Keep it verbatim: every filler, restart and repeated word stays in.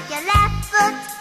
put your left foot